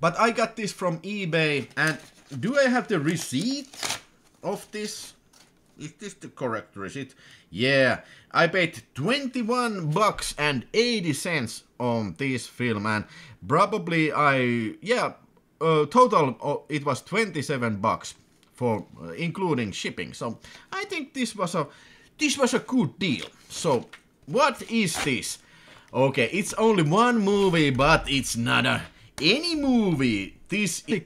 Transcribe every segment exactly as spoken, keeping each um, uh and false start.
But I got this from eBay, and do I have the receipt of this? Is this the correct receipt? Yeah, I paid twenty-one bucks and eighty cents on this film, and probably I, yeah, uh, total uh, it was twenty-seven bucks for uh, including shipping. So I think this was a this was a good deal. So what is this? Okay, it's only one movie, but it's not a any movie. This is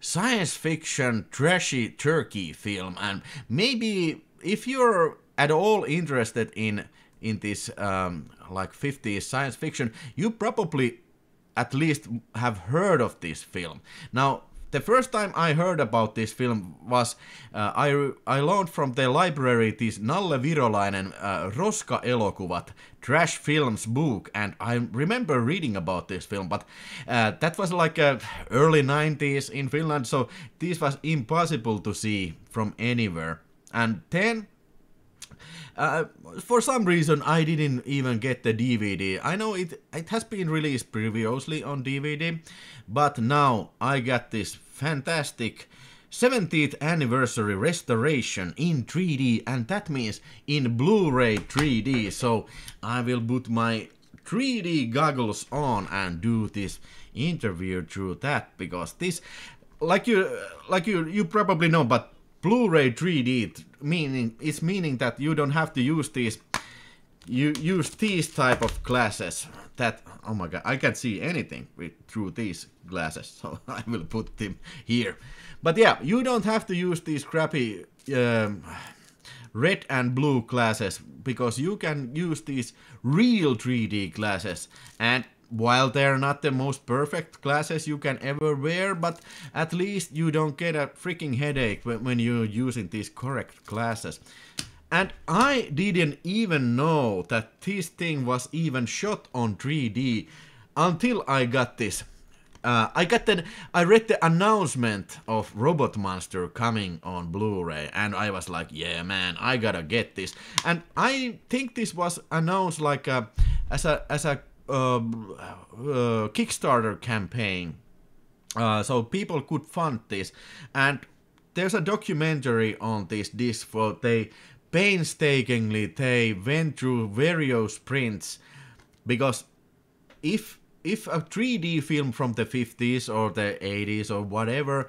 science fiction trashy turkey film, and maybe if you're at all interested in in this um, like fifties science fiction, you probably at least have heard of this film. Now, the first time I heard about this film was uh, I I loaned from the library this Nalle Virolainen uh, Roska-elokuvat trash films book, and I remember reading about this film, but uh, that was like uh, early nineties in Finland, so this was impossible to see from anywhere. And then Uh, for some reason I didn't even get the D V D. I know it, it has been released previously on D V D, but now I got this fantastic seventieth anniversary restoration in three D, and that means in Blu-ray three D, so I will put my three D goggles on and do this interview through that, because this, like you, like you, you probably know, but Blu-ray three D meaning is meaning that you don't have to use these you use these type of glasses that, oh my god, I can't see anything with, through these glasses, so I will put them here. But yeah, you don't have to use these crappy um, red and blue glasses, because you can use these real three D glasses, and while they're not the most perfect glasses you can ever wear, but at least you don't get a freaking headache when you're using these correct glasses. And I didn't even know that this thing was even shot on three D until I got this. Uh, I got the, I read the announcement of Robot Monster coming on Blu-ray, and I was like, yeah man, I gotta get this. And I think this was announced like a, as a, as a Uh, uh, Kickstarter campaign, uh, so people could fund this, and there's a documentary on this disc where they painstakingly they went through various prints, because if if a three D film from the fifties or the eighties or whatever,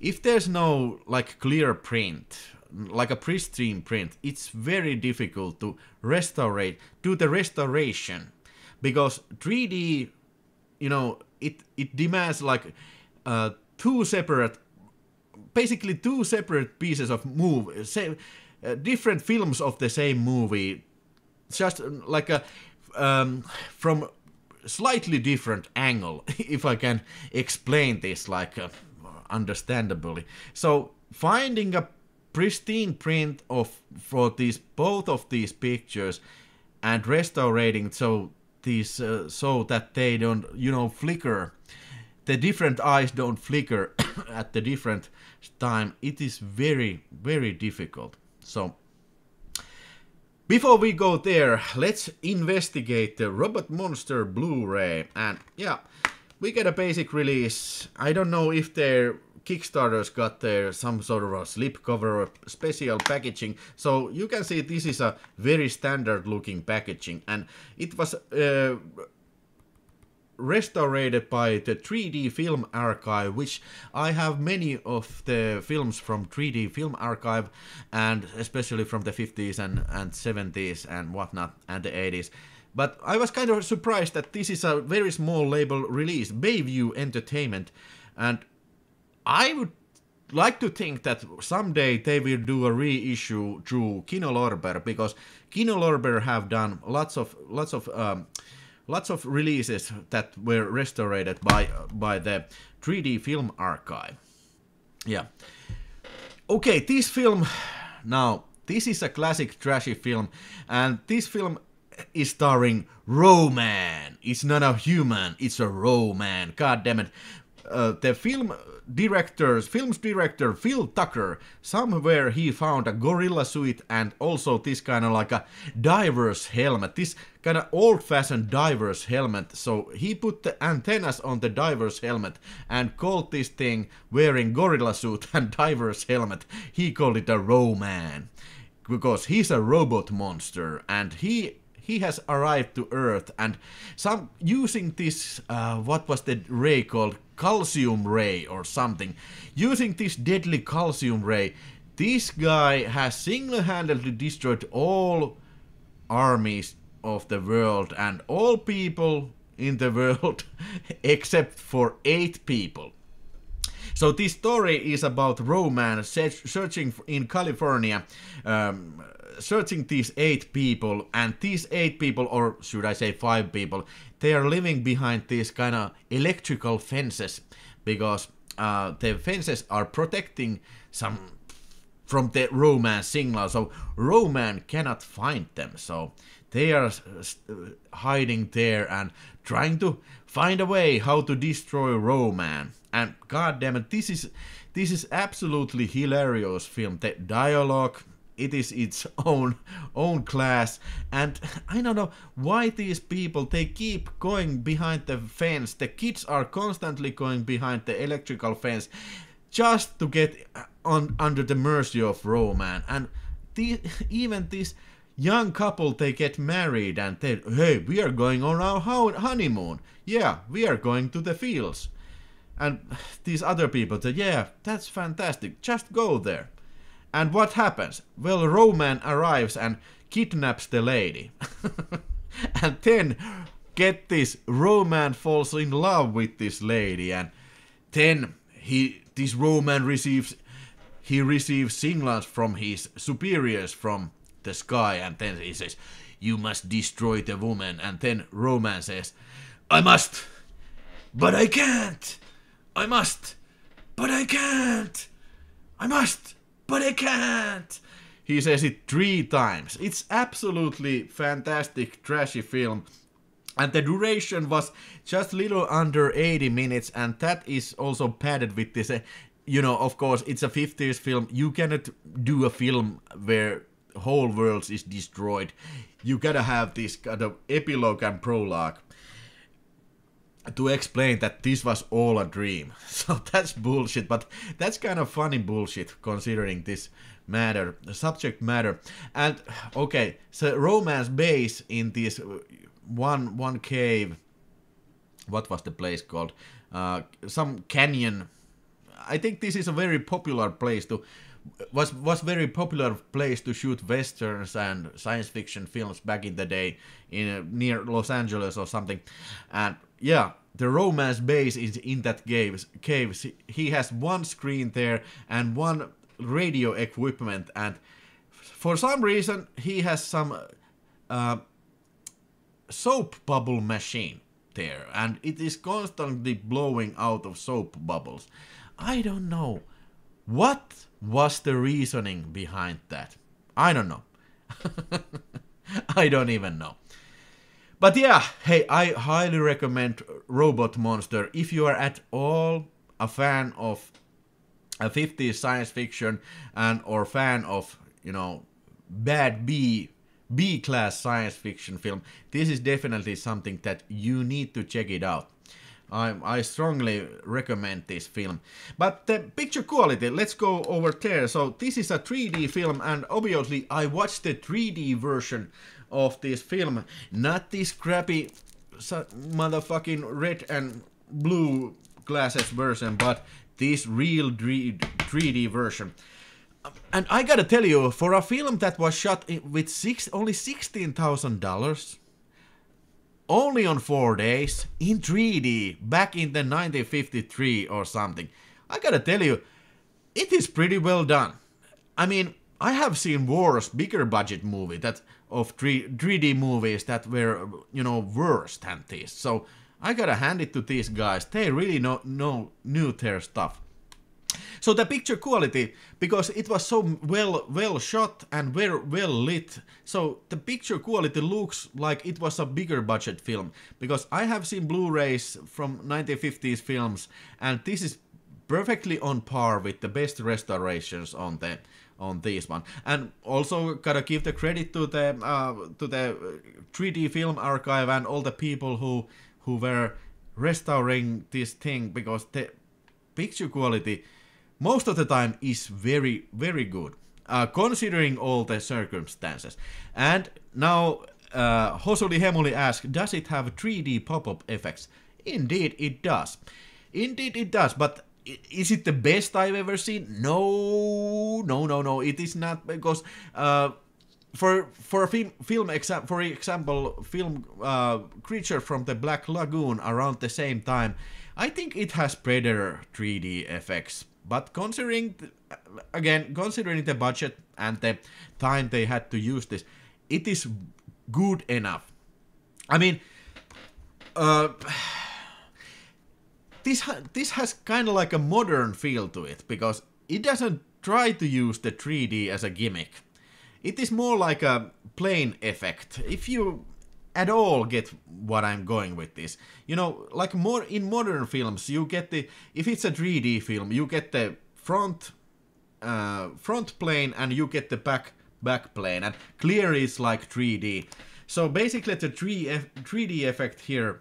if there's no like clear print, like a pristine print, it's very difficult to restaurate, do the restoration. Because three D, you know, it it demands like uh, two separate, basically two separate pieces of movie, same, uh, different films of the same movie, just like a um, from slightly different angle. If I can explain this like uh, understandably, so finding a pristine print of for these both of these pictures and restorating so. These, uh, so that they don't, you know, flicker, the different eyes don't flicker at the different time, it is very, very difficult. So before we go there, let's investigate the Robot Monster Blu-ray, and yeah, we get a basic release. I don't know if their Kickstarters got their some sort of a slipcover or special packaging, so you can see this is a very standard looking packaging, and it was uh, restored by the three D Film Archive, which I have many of the films from three D Film Archive, and especially from the fifties and, and seventies and whatnot, and the eighties. But I was kind of surprised that this is a very small label release, Bayview Entertainment, and I would like to think that someday they will do a reissue through Kino Lorber, because Kino Lorber have done lots of lots of um, lots of releases that were restored by by the three D Film Archive. Yeah. Okay, this film now this is a classic trashy film, and this film is starring Ro-Man. It's not a human, it's a Ro-Man. God damn it. uh, the film directors, film's director Phil Tucker, somewhere he found a gorilla suit and also this kind of like a diver's helmet, this kind of old-fashioned diver's helmet. So he put the antennas on the diver's helmet and called this thing wearing gorilla suit and diver's helmet. He called it a Ro-Man because he's a robot monster, and he He has arrived to Earth and some using this, uh, what was the ray called, calcium ray or something. Using this deadly calcium ray, this guy has single-handedly destroyed all armies of the world and all people in the world except for eight people. So this story is about Ro-Man searching in California, um, searching these eight people, and these eight people, or should I say five people, they are living behind these kind of electrical fences, because uh, the fences are protecting some from the Ro-Man signal, so Ro-Man cannot find them, so they are hiding there and trying to find a way how to destroy Ro-Man. And goddamn it, this is this is absolutely hilarious film. The dialogue, it is its own own class, and I don't know why these people, they keep going behind the fence. The kids are constantly going behind the electrical fence just to get on under the mercy of Ro-Man. And the, even this young couple, they get married and they, hey, we are going on our honeymoon. Yeah, we are going to the fields. And these other people say, yeah, that's fantastic, just go there. And what happens? Well, Ro-Man arrives and kidnaps the lady. And then, get this, Ro-Man falls in love with this lady, and then he, this Ro-Man receives, he receives signals from his superiors from the sky, and then he says, you must destroy the woman. And then Ro-Man says, I must, but I can't. I must, but I can't. I must, but I can't. He says it three times. It's absolutely fantastic, trashy film. And the duration was just little under eighty minutes, and that is also padded with this, uh, you know, of course, it's a fifties film. You cannot do a film where whole worlds is destroyed. You gotta have this kind of epilogue and prologue to explain that this was all a dream. So that's bullshit, but that's kind of funny bullshit considering this matter, subject matter. And okay, so Ro-Man's base in this one one cave, what was the place called? Uh, some canyon. I think this is a very popular place to was was very popular place to shoot westerns and science fiction films back in the day in uh, near Los Angeles or something. And yeah, the Ro-Man's base is in that caves. caves. He has one screen there and one radio equipment, and for some reason he has some uh, soap bubble machine there, and it is constantly blowing out of soap bubbles. I don't know what was the reasoning behind that. I don't know. I don't even know. But yeah, hey, I highly recommend Robot Monster. If you are at all a fan of a fifties science fiction and or fan of, you know, bad B, B-class science fiction film, this is definitely something that you need to check it out. I, I strongly recommend this film. But the picture quality, let's go over there. So this is a three D film, and obviously I watched the three D version of this film, not this crappy motherfucking red and blue glasses version, but this real three D version. And I gotta tell you, for a film that was shot with six, only sixteen thousand dollars, only on four days, in three D, back in the nineteen fifty-three or something, I gotta tell you, it is pretty well done. I mean, I have seen worse, bigger budget movie that of three D movies that were, you know, worse than this. So I gotta hand it to these guys. They really know, know knew their stuff. So the picture quality, because it was so well well shot and very well lit, so the picture quality looks like it was a bigger budget film, because I have seen Blu-rays from nineteen fifties films, and this is perfectly on par with the best restorations on the on this one. And also gotta give the credit to the uh, to the three D film archive and all the people who who were restoring this thing, because the picture quality most of the time is very very good, uh, considering all the circumstances. And now uh, Hosuli Hemuli asks, does it have three D pop-up effects? Indeed it does. Indeed it does, but is it the best I've ever seen? No, no, no, no. It is not, because uh, for for film film exa for example film uh, Creature from the Black Lagoon around the same time, I think it has better three D effects. But considering th again considering the budget and the time they had to use this, it is good enough. I mean, uh, This, ha this has kind of like a modern feel to it, because it doesn't try to use the three D as a gimmick. It is more like a plane effect, if you at all get what I'm going with this. You know, like more in modern films, you get the, if it's a three D film, you get the front uh, front plane and you get the back back plane, and clear is like three D. So basically the three D effect here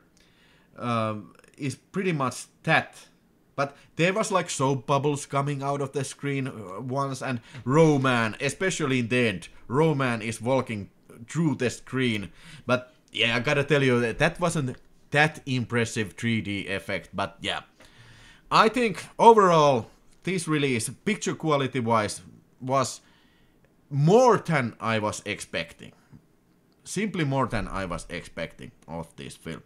Um, is pretty much that, but there was like soap bubbles coming out of the screen once, and Ro-Man, especially in the end, Ro-Man is walking through the screen. But yeah, I gotta tell you that that wasn't that impressive three D effect. But yeah, I think overall this release, picture quality wise, was more than I was expecting. Simply more than I was expecting of this film.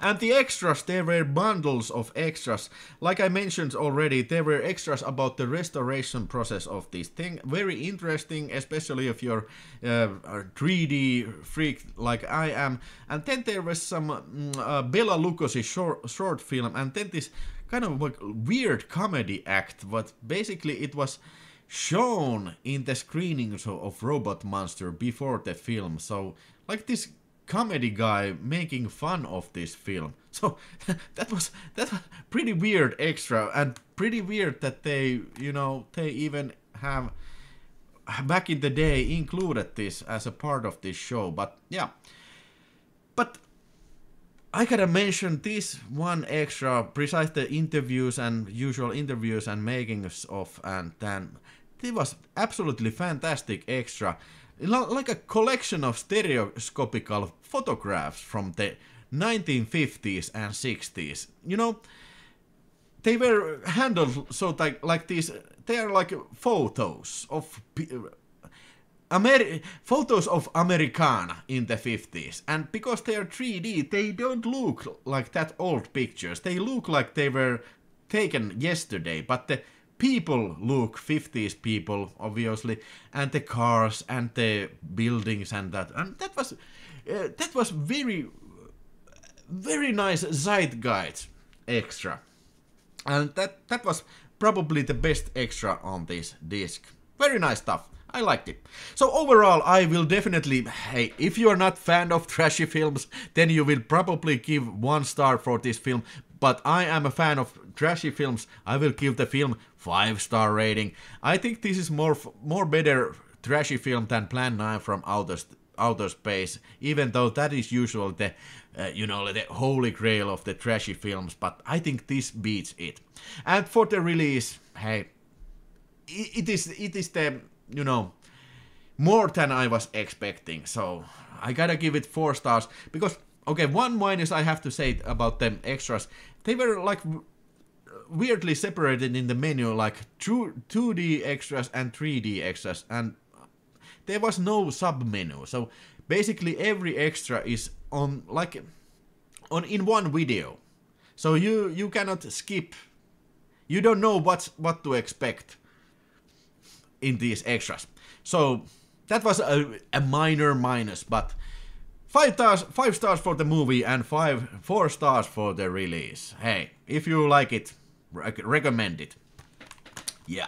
And the extras, there were bundles of extras. Like I mentioned already, there were extras about the restoration process of this thing. Very interesting, especially if you're uh, a three D freak like I am. And then there was some um, uh, Bela Lugosi short, short film, and then this kind of like weird comedy act, but basically it was shown in the screenings of, of Robot Monster before the film. So like this comedy guy making fun of this film, so that was that was pretty weird extra, and pretty weird that they, you know, they even have back in the day included this as a part of this show. But yeah, but I gotta mention this one extra, besides the interviews and usual interviews and makings of, and then it was absolutely fantastic extra, like a collection of stereoscopical photographs from the nineteen fifties and sixties. You know, they were handled so like, like these, they are like photos of Ameri photos of Americana in the fifties, and because they are three D, they don't look like that old pictures. They look like they were taken yesterday, but the people look fifties people, obviously, and the cars and the buildings and that, and that was uh, that was very very nice zeitgeist extra, and that that was probably the best extra on this disc. Very nice stuff. I liked it. So overall, I will definitely, hey, if you are not fan of trashy films, then you will probably give one star for this film. But I am a fan of trashy films. I will give the film five star rating. I think this is more more better trashy film than Plan nine from Outer, Outer Space, even though that is usually the, uh, you know, the holy grail of the trashy films. But I think this beats it. And for the release, hey, it, it is it is the, you know, more than I was expecting, so I gotta give it four stars, because, okay, one minus I have to say about them extras, they were like weirdly separated in the menu, like two D extras and three D extras, and there was no sub-menu, so basically every extra is on, like, on in one video, so you, you cannot skip, you don't know what's, what to expect in these extras. So that was a, a minor minus, but five stars, five stars for the movie and five, four stars for the release. Hey, if you like it, rec recommend it. Yeah.